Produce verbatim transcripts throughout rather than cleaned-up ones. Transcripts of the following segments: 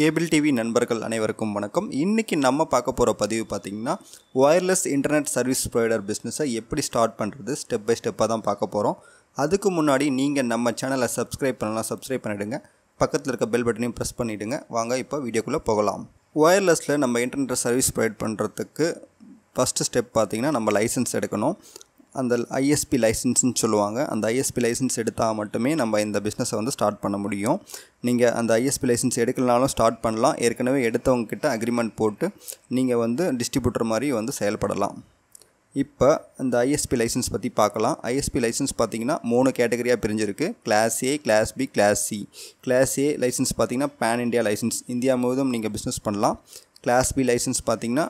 Cable TV நண்பர்கள் அனைவருக்கும் வணக்கம். இன்றைக்கி நம்ம பார்க்க போகிற பதிவு பார்த்திங்கன்னா ஒயர்லெஸ் இன்டர்நெட் சர்வீஸ் ப்ரொவைடர் பிஸ்னஸை எப்படி ஸ்டார்ட் பண்ணுறது ஸ்டெப் பை ஸ்டெப்பாக தான் பார்க்க போகிறோம். அதுக்கு முன்னாடி நீங்கள் நம்ம சேனலை சப்ஸ்கிரைப் பண்ணலாம், சப்ஸ்கிரைப் பண்ணிவிடுங்க. பக்கத்தில் இருக்க பெல் பட்டனையும் ப்ரெஸ் பண்ணிவிடுங்க. வாங்க இப்போ வீடியோக்குள்ளே போகலாம். ஒயர்லெஸில் நம்ம இன்டர்நெட் சர்வீஸ் ப்ரொவைட் பண்ணுறதுக்கு ஃபஸ்ட்டு ஸ்டெப் பார்த்திங்கன்னா நம்ம லைசன்ஸ் எடுக்கணும். அந்த ஐஎஸ்பி லைசன்ஸ்ன்னு சொல்லுவாங்க. அந்த ஐஎஸ்பி லைசன்ஸ் எடுத்தால் மட்டுமே நம்ம இந்த பிஸ்னஸை வந்து ஸ்டார்ட் பண்ண முடியும். நீங்கள் அந்த ஐஎஸ்பி லைசன்ஸ் எடுக்கலனாலும் ஸ்டார்ட் பண்ணலாம். ஏற்கனவே எடுத்தவங்கக்கிட்ட அக்ரிமெண்ட் போட்டு நீங்கள் வந்து டிஸ்ட்ரிபியூட்டர் மாதிரி வந்து செயல்படலாம். இப்போ இந்த ஐஎஸ்பி லைசன்ஸ் பற்றி பார்க்கலாம். ஐஎஸ்பி லைசன்ஸ் பார்த்திங்கன்னா மூணு கேட்டகரியாக பிரிஞ்சிருக்கு. Class A, class B, class C. Class A licence பார்த்திங்கன்னா பேன் இண்டியா லைசன்ஸ், இந்தியா முழுவதும் நீங்கள் பிஸ்னஸ் பண்ணலாம். கிளாஸ் பி லைசன்ஸ் பார்த்திங்கன்னா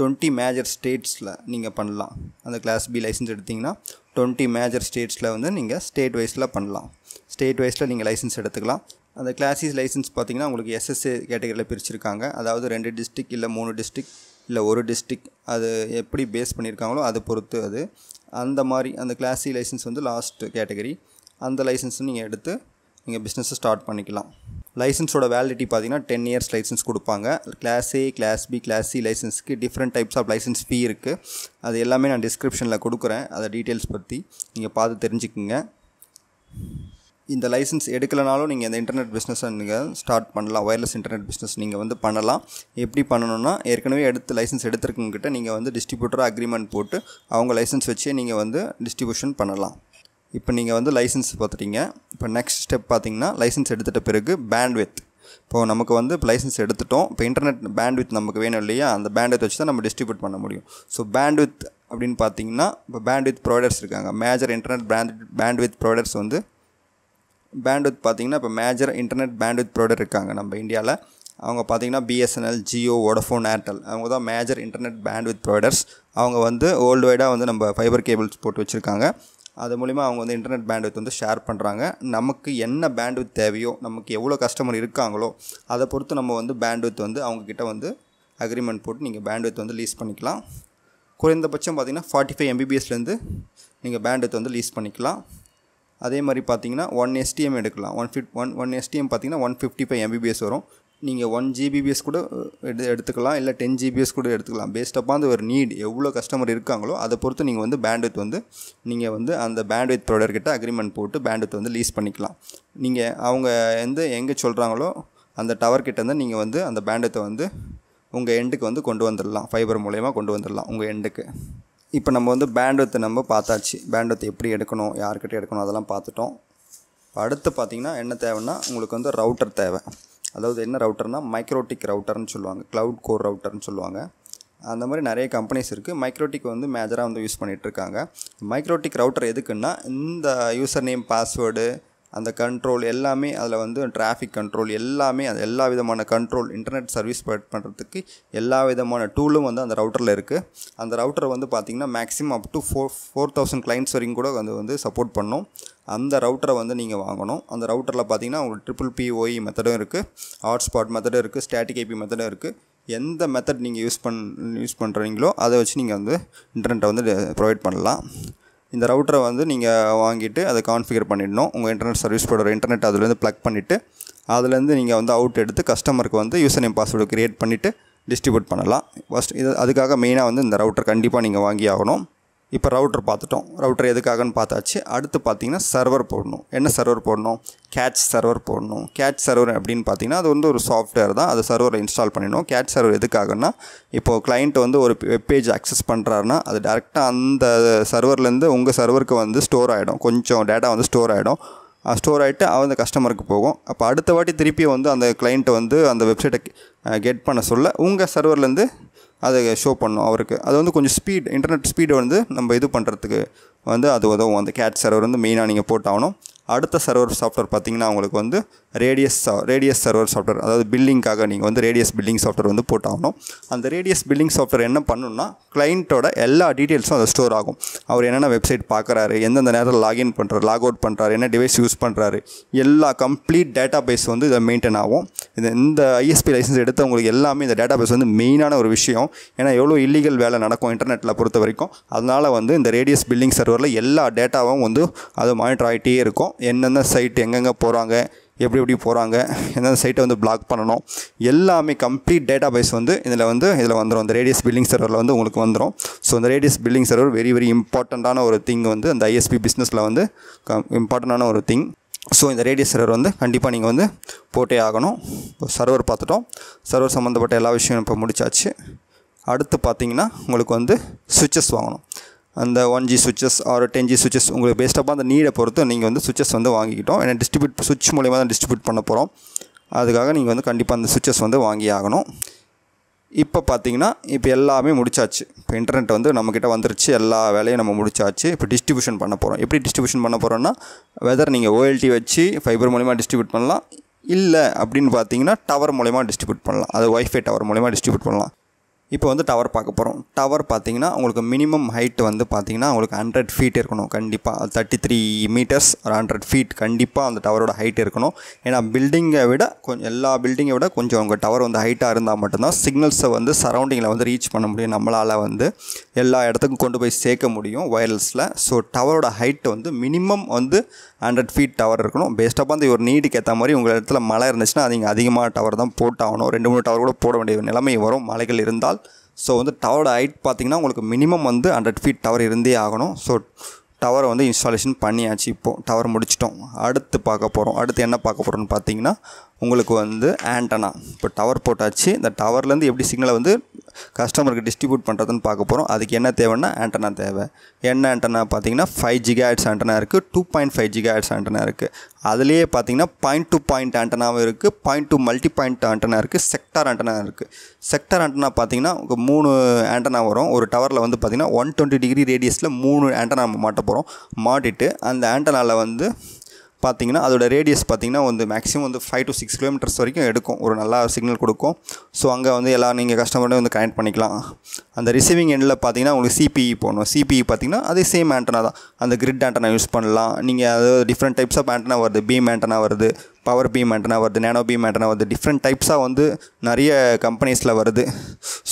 டுவெண்ட்டி மேஜர் ஸ்டேட்ஸில் நீங்கள் பண்ணலாம். அந்த கிளாஸ் பி லைசன்ஸ் எடுத்திங்கன்னா டுவெண்ட்டி மேஜர் ஸ்டேட்ஸில் வந்து நீங்கள் ஸ்டேட் வைஸில் பண்ணலாம். ஸ்டேட் வைஸில் நீங்கள் லைசன்ஸ் எடுத்துக்கலாம். அந்த கிளாஸ் சி லைசன்ஸ் பார்த்திங்கன்னா உங்களுக்கு எஸ்எஸ்ஏ கேட்டகரியில் பிரிச்சுருக்காங்க. அதாவது ரெண்டு டிஸ்ட்ரிக் இல்லை மூணு டிஸ்ட்ரிக் இல்லை ஒரு டிஸ்ட்ரிக், அது எப்படி பேஸ் பண்ணியிருக்காங்களோ அதை பொறுத்து அது அந்த மாதிரி. அந்த கிளாஸ் சி லைசன்ஸ் வந்து லாஸ்ட் கேட்டகரி. அந்த லைசன்ஸும் நீங்கள் எடுத்து நீங்கள் பிஸ்னஸை ஸ்டார்ட் பண்ணிக்கலாம். லைசன்ஸோட வேலிடிட்டி பார்த்திங்கன்னா டென் இயர்ஸ் லைசன்ஸ் கொடுப்பாங்க. Class A, class B, class C லைசன்ஸுக்கு different types of licence fee இருக்குது. அது எல்லாமே நான் டிஸ்கிரிப்ஷனில் கொடுக்குறேன். அதை டீட்டெயில்ஸ் பற்றி நீங்கள் பார்த்து தெரிஞ்சுக்குங்க. இந்த லைசன்ஸ் எடுக்கலைனாலும் நீங்கள் இந்த இன்டர்நெட் பிஸ்னஸை நீங்கள் ஸ்டார்ட் பண்ணலாம். ஒயர்லெஸ் இன்டர்நெட் பிஸ்னஸ் நீங்கள் வந்து பண்ணலாம். எப்படி பண்ணணும்னா, ஏற்கனவே எடுத்து லைசன்ஸ் எடுத்துருக்கவங்ககிட்ட நீங்கள் வந்து டிஸ்ட்ரிபியூட்டராக அக்ரிமெண்ட் போட்டு அவங்க லைசன்ஸ் வச்சே நீங்கள் வந்து டிஸ்ட்ரிபியூஷன் பண்ணலாம். இப்போ நீங்கள் வந்து லைசன்ஸ் பார்த்துட்டீங்க. இப்போ நெக்ஸ்ட் ஸ்டெப் பார்த்திங்கன்னா லைசன்ஸ் எடுத்துகிட்ட பிறகு பேண்ட்வித். இப்போது நமக்கு வந்து இப்போ லைசன்ஸ் எடுத்துட்டோம். இப்போ இன்டர்நெட் பேண்ட்வித் நமக்கு வேணும் இல்லையா? அந்த பேண்ட்வித் வச்சு தான் நம்ம டிஸ்ட்ரிபியூட் பண்ண முடியும். ஸோ பேண்ட்வித் அப்படின்னு பார்த்திங்கன்னா இப்போ பேண்ட்வித் ப்ரொவைடர்ஸ் இருக்காங்க. Major internet band bandwidth providers வந்து பேண்ட்வித் பார்த்திங்கன்னா இப்போ மேஜர் இன்டர்நெட் பேண்ட்வித் ப்ரொவைடர் இருக்காங்க நம்ம இந்தியாவில். அவங்க பார்த்திங்கன்னா பிஎஸ்என்எல், ஜியோ, வோடஃபோன், ஏர்டெல் அவங்க தான் மேஜர் இன்டர்நெட் பேண்ட்வித் ப்ரொவைடர்ஸ். அவங்க வந்து வேர்ல்டு வைடாக வந்து நம்ம ஃபைபர் கேபிள்ஸ் போட்டு வச்சுருக்காங்க. அது மூலிமா அவங்க வந்து இன்டர்நெட் பேண்ட்வித் வந்து ஷேர் பண்ணுறாங்க. நமக்கு என்ன பேண்ட்வித் தேவையோ, நமக்கு எவ்வளோ கஸ்டமர் இருக்காங்களோ அதை பொறுத்து நம்ம வந்து பேண்ட்வித் வந்து அவங்கக்கிட்ட வந்து அக்ரிமெண்ட் போட்டு நீங்கள் பேண்ட்வித் வந்து லீஸ் பண்ணிக்கலாம். குறைந்தபட்சம் பார்த்திங்கன்னா ஃபார்ட்டி ஃபைவ் எம்பிபிஎஸ்லேருந்து நீங்கள் பேண்ட்வித் வந்து லீஸ் பண்ணிக்கலாம். அதே மாதிரி பார்த்திங்கன்னா ஒன் எஸ்டிஎம் எடுக்கலாம். One fifty one one STM பார்த்திங்கன்னா ஒன் ஃபிஃப்டி ஃபைவ் எம்பிபிஎஸ் வரும். நீங்கள் ஒன் ஜிபிபிஎஸ் கூட எடு எடுத்துக்கலாம் இல்லை டென் ஜிபிஎஸ் கூட எடுத்துக்கலாம். பேஸ்ட் அப்பான் ஒரு நீட், எவ்வளோ கஸ்டமர் இருக்காங்களோ அதை பொறுத்து நீங்கள் வந்து பேண்ட்வித் வந்து நீங்கள் வந்து அந்த பேண்ட்வித் ப்ரொவைடர்கிட்ட அக்ரிமெண்ட் போட்டு பேண்ட்வித் வந்து லீஸ் பண்ணிக்கலாம். நீங்கள் அவங்க வந்து எங்கே சொல்கிறாங்களோ அந்த டவர்கிட்டேருந்து நீங்கள் வந்து அந்த பேண்ட்வித்தை வந்து உங்கள் எண்டுக்கு வந்து கொண்டு வந்துடலாம். ஃபைபர் மூலயமா கொண்டு வந்துடலாம் உங்கள் எண்டுக்கு. இப்போ நம்ம வந்து பேண்ட்வித்தை நம்ம பார்த்தாச்சு. பேண்ட்வித்தை எப்படி எடுக்கணும், யார்கிட்ட எடுக்கணும் அதெல்லாம் பார்த்துட்டோம். அடுத்து பார்த்திங்கன்னா என்ன தேவைன்னா உங்களுக்கு வந்து ரவுட்டர் தேவை. அதாவது என்ன ரவுட்டர்னால் மைக்ரோடிக் ரவுட்டர்னு சொல்லுவாங்க, க்ளவுட் கோர் ரவுட்டர்னு சொல்லுவாங்க. அந்த மாதிரி நிறைய கம்பெனிஸ் இருக்குது. மைக்ரோடிக் வந்து மேஜராக வந்து யூஸ் பண்ணிகிட்ருக்காங்க. மைக்ரோடிக் ரவுட்டர் எதுக்குன்னா இந்த யூசர் நேம், பாஸ்வேர்டு, அந்த கண்ட்ரோல் எல்லாமே அதில் வந்து டிராஃபிக் கண்ட்ரோல் எல்லாமே, அது எல்லா விதமான கண்ட்ரோல் இன்டர்நெட் சர்வீஸ் ப்ரொவைட் பண்ணுறதுக்கு எல்லா விதமான டூலும் வந்து அந்த ரவுட்டரில் இருக்குது. அந்த ரவுட்டர் வந்து பார்த்திங்கன்னா maximum up to four four thousand clients வரைக்கும் கூட வந்து வந்து சப்போர்ட் பண்ணணும். அந்த ரவுட்டரை வந்து நீங்கள் வாங்கணும். அந்த ரவுட்டரில் பார்த்திங்கன்னா உங்களுக்கு ட்ரிபிள் பிஓஇ மெத்தடும் இருக்குது, ஹாட்ஸ்பாட் மெத்தடும் இருக்குது, ஸ்டாட்டிக் ஐபி மெத்தடும் இருக்குது. எந்த மெத்தட் நீங்கள் யூஸ் பண் யூஸ் பண்ணுறீங்களோ அதை வச்சு நீங்கள் வந்து இன்டர்நெட்டை வந்து ப்ரொவைட் பண்ணலாம். இந்த ரவுட்டரை வந்து நீங்கள் வாங்கிட்டு அதை கான்ஃபிகர் பண்ணிடணும். உங்கள் இன்டர்நெட் சர்வீஸ் ப்ரொவைடர் இன்டர்நெட் அதுலேருந்து ப்ளக் பண்ணிவிட்டு அதுலேருந்து நீங்கள் வந்து அவுட் எடுத்து கஸ்டமருக்கு வந்து யூசர் நேம், பாஸ்வேர்டு க்ரியேட் பண்ணிவிட்டு டிஸ்ட்ரிபியூட் பண்ணலாம். ஃபஸ்ட் இது அதுக்காக மெயினாக வந்து இந்த ரவுட்டர் கண்டிப்பாக நீங்கள் வாங்கி ஆகணும். இப்போ ரவுட்டர் பார்த்துட்டோம். ரவுட்டர் எதுக்காகன்னு பார்த்தாச்சு. அடுத்து பார்த்திங்கன்னா சர்வர் போடணும். என்ன சர்வர் போடணும்? கேட்ச் சர்வர் போடணும். கேட்ச் சர்வர் அப்படின்னு பார்த்திங்கன்னா அது வந்து ஒரு சாஃப்ட்வேர் தான். அது சர்வரில் இன்ஸ்டால் பண்ணிடணும். கேட்ச் சர்வர் எதுக்காகன்னா இப்போது கிளைண்ட் வந்து ஒரு வெப்பேஜ் அக்சஸ் பண்ணுறாருன்னா அது டேரெக்டாக அந்த சர்வர்லேருந்து உங்கள் சர்வருக்கு வந்து ஸ்டோர் ஆகிடும். கொஞ்சம் டேட்டா வந்து ஸ்டோர் ஆகிடும். ஸ்டோர் ஆகிட்டு அந்த கஸ்டமருக்கு போகும். அப்போ அடுத்த வாட்டி திருப்பி வந்து அந்த கிளைண்ட்டை வந்து அந்த வெப்சைட்டை கெட் பண்ண சொல்ல உங்கள் சர்வர்லேருந்து அதை ஷோ பண்ணும் அவருக்கு. அது வந்து கொஞ்சம் ஸ்பீட், இன்டர்நெட் ஸ்பீடை வந்து நம்ம இது பண்ணுறதுக்கு வந்து அது உதவும். அந்த கேட் சர்வர் வந்து மெயினாக நீங்கள் போட்டாகணும். அடுத்த சர்வர் சாஃப்ட்வேர் பார்த்திங்கன்னா உங்களுக்கு வந்து ரேடியஸ் ரேடியஸ் சர்வர் சாஃப்ட்வேர். அதாவது பில்லிங்காக நீங்கள் வந்து ரேடியஸ் பில்லிங் சாஃப்ட்வேர் வந்து போட்டாகணும். அந்த ரேடியஸ் பில்லிங் சாஃப்ட்வேர் என்ன பண்ணணும்னா கிளைண்ட்டோட எல்லா டீட்டெயில்ஸும் அதை ஸ்டோர் ஆகும். அவர் என்னென்ன வெப்சைட் பார்க்குறாரு, எந்தெந்த நேரத்தில் லாகின் பண்ணுறாரு, லாக் அவுட் பண்ணுறாரு, என்ன டிவைஸ் யூஸ் பண்ணுறாரு, எல்லா கம்ப்ளீட் டேட்டா பேஸ் வந்து இதை மெயின்டைன் ஆகும். இது இந்த ஐஎஸ்பி லைசன்ஸ் எடுத்தவங்களுக்கு எல்லாமே இந்த டேட்டா பேஸ் வந்து மெயினான ஒரு விஷயம். ஏன்னா எவ்வளோ இல்லீகல் வேலை நடக்கும் இன்டர்நெட்டில் பொறுத்த வரைக்கும். அதனால் வந்து இந்த ரேடியஸ் பில்லிங் சர்வரில் எல்லா டேட்டாவும் வந்து அது மானிட்டர் ஆகிட்டே இருக்கும். என்னென்ன சைட் எங்கெங்கே போகிறாங்க, எப்படி எப்படி போறாங்க என்ன சைட்டை வந்து பிளாக் பண்ணனும் எல்லாமே கம்ப்ளீட் டேட்டாபேஸ் வந்து இதுல வந்து இதுல வந்துரும் அந்த ரேடியஸ் பில்லிங் சர்வர்ல வந்து உங்களுக்கு வந்துரும் சோ அந்த radius billing server very very இம்பார்ட்டண்டான ஒரு thing வந்து அந்த I S P பிசினஸ்ல வந்து இம்பார்ட்டண்டான ஒரு thing சோ இந்த ரேடியஸ் சர்வர் வந்து கண்டிப்பா நீங்க வந்து போட்டே ஆகணும் சர்வர் பார்த்துட்டோம் சர்வர் சம்பந்தப்பட்ட எல்லா விஷயமும் இப்ப முடிச்சாச்சு அடுத்து பாத்தீங்கன்னா உங்களுக்கு வந்து ஸ்விட்சஸ் வாங்கணும் And the one G switches or ten G switches, based upon the need, you can switches on the Wangi and distribute switch Mulema distribute Panaporo. Adaganing on the Kandipan switches on the Wangi Agano. Ipa Patina, Ipella Mudchach, Internet on the Namaketa Vandrachella, Valley Namudchach, distribution Panaporo. Every distribution Panaporana, whether Ning O L T Vachi, Fiber Mulema distribute Panla, Illa Abdin Patina, Tower Mulema distribute Panla, other Wi Fi Tower Mulema distribute Panla. இப்போ வந்து tower பார்க்க போறோம் tower பாத்தீங்கன்னா உங்களுக்கு minimum height வந்து பாத்தீங்கன்னா உங்களுக்கு one hundred feet இருக்கணும் கண்டிப்பா thirty-three meters or one hundred feet கண்டிப்பா அந்த டவரோட ஹைட் இருக்கணும் ஏனா 빌டிங்கை விட எல்லா 빌டிங்கை விட கொஞ்சம் உங்க டவர் வந்து ஹைட்டா இருந்தா மட்டும் தான் சிக்னல்ஸ் வந்து சரவுண்டிங்ல வந்து ரீச் பண்ண முடியும் நம்மளால வந்து எல்லா இடத்துக்கும் கொண்டு போய் சேக்க முடியும் வயர்லெஸ்ல சோ டவரோட ஹைட் வந்து மினிமம் வந்து one hundred feet டவர் இருக்கணும் based upon the your need கேத்த மாதிரி உங்க இடத்துல மலை இருந்துச்சுனா நீங்க அதிகமா டவர் தான் போட்டாவணும் ரெண்டு மூணு டவர் கூட போட வேண்டிய நிலைமை வரும் மலைகள் இருந்தால் So, on the tower height pathina ungalku minimum one hundred feet tower irundhe aganum so tower on the installation panniyachi ipo tower mudichitom aduthu paakaporom aduthu enna paakaporonu pathina ungalku vandu antenna ipo tower potachi the tower la eppadi signal vandu customer ku distribute pandradhu nu paakaporom adukku enna thevana antenna theva enna antenna pathina five gigahertz antenna irukku two point five gigahertz antenna irukku அதுலயே பாத்தீங்கன்னா point to point ஆண்டனாவும் இருக்கு point to multi point antenna இருக்கு sector antenna இருக்கு sector antenna பாத்தீங்கன்னா மூணு antenna வரும் ஒரு டவர்ல வந்து பாத்தீங்கன்னா one hundred twenty டிகிரி ரேடியஸ்ல மூணு ஆண்டனா மாட்ட போறோம் மாட்டிட்டு அந்த ஆண்டனால வந்து பாத்தீங்கன்னா அதோட ரேடியஸ் பாத்தீங்கன்னா வந்து மேக்ஸिमम வந்து five to six kilometers வரைக்கும் எடுக்கும் ஒரு நல்ல சிக்னல் கொடுக்கும் சோ அங்க வந்து எல்லா நீங்க கஸ்டமரோட வந்து கனெக்ட் பண்ணிக்கலாம் அந்த ரிசீவிங் எண்ட்ல பாத்தீங்கன்னா உங்களுக்கு C P E போணும் C P E பாத்தீங்கன்னா அதே சேம் ஆண்டனா தான் அந்த கிரிட் ஆண்டனா யூஸ் பண்ணலாம் நீங்க அதாவது டிஃபரண்ட் டைப்ஸ் ஆப் ஆண்டனா வருது பீம் ஆண்டனா வருது பவர் பீம் ஆண்டனா வருது நானோ பீம் ஆண்டனா வருது டிஃபரண்ட் டைப்ஸா வந்து நிறைய கம்பெனிஸ்ல வருது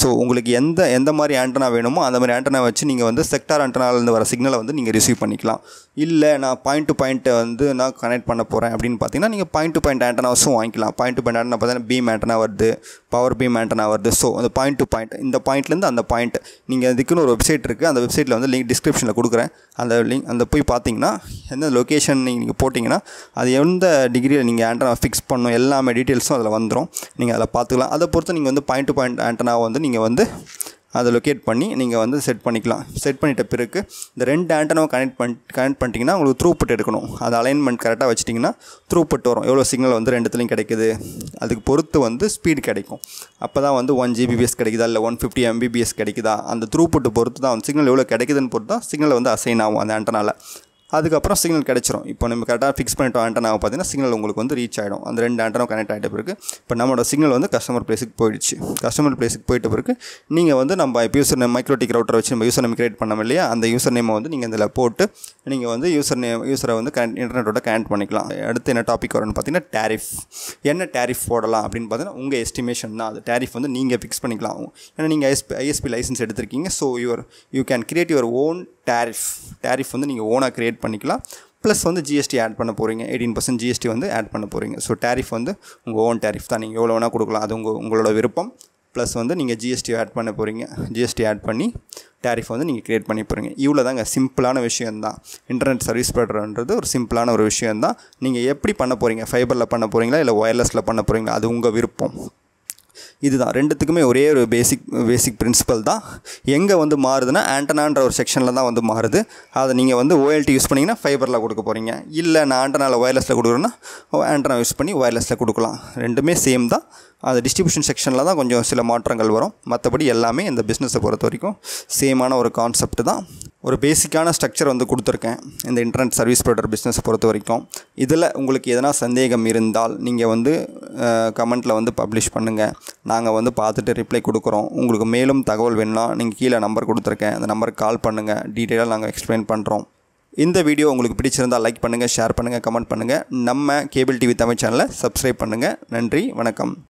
சோ உங்களுக்கு எந்த எந்த மாதிரி ஆண்டனா வேணுமோ அந்த மாதிரி ஆண்டனா வச்சு நீங்க வந்து செக்டார் ஆண்டனால இருந்து வர சிக்னலை வந்து நீங்க ரிசீவ் பண்ணிக்கலாம் இல்ல நான் பாயிண்ட் டு பாயிண்ட் வந்து நான் கனெக்ட் பண்ண போறேன் அப்படினு பாத்தீங்கன்னா நீங்க பாயிண்ட் டு பாயிண்ட் ஆண்டனாவும் வாங்கிக்கலாம் பாயிண்ட் டு பாயிண்ட் ஆண்டனா பார்த்தா பீம் ஆண்டனா வருது பவர் பீம் ஆண்டனா வருது சோ அந்த பாயிண்ட் டு பாயிண்ட் இந்த பாயிண்ட்ல இருந்து அந்த பாயிண்ட் நீங்க அதுக்குன்னு ஒரு வெப்சைட் இருக்கு அந்த வெப்சைட்ல வந்து லிங்க் டிஸ்கிரிப்ஷன்ல கொடுக்கிறேன் அந்த லிங்க் அந்த போய் பாத்தீங்கன்னா என்ன லொகேஷன் நீங்க போடிங்கனா அது எந்த டிகிரில நீங்க ஆண்டனா ஃபிக்ஸ் பண்ணனும் எல்லாமே டீடைல்ஸும் அதல வந்துரும் நீங்க அதல பாத்துக்கலாம் அத பொறுத்து நீங்க வந்து பாயிண்ட் டு பாயிண்ட் ஆண்டனா வந்து நீங்க வந்து அதை லொகேட் பண்ணி நீங்க வந்து செட் பண்ணிக்கலாம் செட் பண்ணிட்ட பிறகு இந்த ரெண்டு ஆண்டனாவை கனெக்ட் கனெக்ட் பண்ணிட்டீங்கன்னா உங்களுக்கு த்ரூபுட் எடுக்கணும் அது அலைன்மென்ட் கரெக்ட்டா வச்சிட்டீங்கன்னா த்ரூபுட் வரும் எவ்வளவு சிக்னல் வந்து ரெண்டுத்துலயும் கிடைக்குது அதுக்கு பொறுத்து வந்து ஸ்பீட் கிடைக்கும் அப்பதான் வந்து one G B P S கிடைக்குதா இல்ல one fifty M B P S கிடைக்குதா அந்த த்ரூபுட் பொறுத்து தான் சிக்னல் எவ்வளவு கிடைக்குதுன்னு பொறுத்து தான் சிக்னல் வந்து அசைன் ஆகும் அந்த ஆண்டனால அதுக்கு அப்புறம் சிக்னல் கிடைச்சிரும் இப்போ நம்ம கரெக்ட்டா ஃபிக்ஸ் பண்ணிட்டோம் ஆண்டனாவை பாத்தீனா சிக்னல் உங்களுக்கு வந்து ரீச் ஆயிடும் அந்த ரெண்டு ஆண்டனா கனெக்ட் ஆயிட்ட பிறகு இப்போ நம்மளோட சிக்னல் வந்து கஸ்டமர் பிளேஸ்க்கு போயிடுச்சு கஸ்டமர் பிளேஸ்க்கு போயிட்ட பிறகு நீங்க வந்து நம்ம யூசர் நேம் MikroTik ரவுட்டர் வச்சு நம்ம யூசர் நேம் கிரியேட் பண்ணோம் இல்லையா அந்த யூசர் நேமை வந்து நீங்க இதல போட்டு நீங்க வந்து யூசர் நேம் யூசரை வந்து இன்டர்நெட்டோட கனெக்ட் பண்ணிக்கலாம் அடுத்து என்ன டாபிக் வரணும் பாத்தீனா டாரிஃப் என்ன டாரிஃப் போடலாம் அப்படினு பாத்தீனா உங்க எஸ்டிமேஷன் தான் அது டாரிஃப் வந்து நீங்க ஃபிக்ஸ் பண்ணிக்கலாம் ஏன்னா நீங்க I S P லைசென்ஸ் எடுத்துக்கிங்க so your you can create your own tariff tariff வந்து நீங்க ஓனா கிரியேட் பண்ணிக்கலாம் ப்ளஸ் வந்து G S T ஆட் பண்ண போறீங்க eighteen percent G S T வந்து ஆட் பண்ண போறீங்க சோ டாரிஃப் வந்து உங்க ஓன் டாரிஃப் தான் நீங்க எவ்வளவுனா கொடுக்கலாம் அது உங்க உங்களோட விருப்பம் ப்ளஸ் வந்து நீங்க G S T ஆட் பண்ண போறீங்க G S T ஆட் பண்ணி டாரிஃப் வந்து நீங்க கிரியேட் பண்ணி போறீங்க இவ்வளவுதாங்க சிம்பிளான விஷயம் தான் இன்டர்நெட் சர்வீஸ் ப்ரொவைடர்ன்றது ஒரு சிம்பிளான ஒரு விஷயம் தான் நீங்க எப்படி பண்ண போறீங்க ஃபைபர்ல பண்ண போறீங்களா இல்ல வயர்லெஸ்ல பண்ண போறீங்களா அது உங்க விருப்பம் இதுதான் ரெண்டுத்துக்குமே ஒரே ஒரு பேசிக் பேசிக் பிரின்சிபல் தான் எங்க வந்து மாறுதுனா ஆண்டனான்ற ஒரு செக்ஷன்ல தான் வந்து மாறுது அத நீங்க வந்து O L T யூஸ் பண்ணீங்கனா ஃபைபர்ல கொடுக்க போறீங்க இல்ல நான் ஆண்டனால வயர்லெஸ்ல கொடுக்கறேன்னா ஆண்டனா யூஸ் பண்ணி வயர்லெஸ்ல கொடுக்கலாம் ரெண்டுமே சேம் தான் அந்த டிஸ்ட்ரிபியூஷன் செக்ஷன்ல தான் கொஞ்சம் சில மாற்றங்கள் வரும் மத்தபடி எல்லாமே இந்த பிசினஸை பொறுத்தவரைக்கும் சேமான ஒரு கான்செப்ட் தான் ஒரு பேசிக்கான ஸ்ட்ரக்சர் வந்து கொடுத்திருக்கேன் இந்த இன்டர்நெட் சர்வீஸ் ப்ரொவைடர் பிசினஸை பொறுத்தவரைக்கும் இதல உங்களுக்கு எதனா சந்தேகம் இருந்தால் நீங்க வந்து கமெண்ட்ல வந்து பப்ளிஷ் பண்ணுங்க நாங்க வந்து பார்த்துட்டு ரிப்ளை கொடுக்கிறோம் உங்களுக்கு மேலும் தகவல் வேணும்னா நீங்க கீழ நம்பர் கொடுத்திருக்கேன் அந்த நம்பருக்கு கால் பண்ணுங்க டீடைலா நாங்க எக்ஸ்பிளைன் பண்றோம் இந்த வீடியோ உங்களுக்கு பிடிச்சிருந்தா லைக் பண்ணுங்க ஷேர் பண்ணுங்க கமெண்ட் பண்ணுங்க நம்ம கேபிள் டிவி தமிழ் சேனலை சப்ஸ்கிரைப் பண்ணுங்க நன்றி வணக்கம்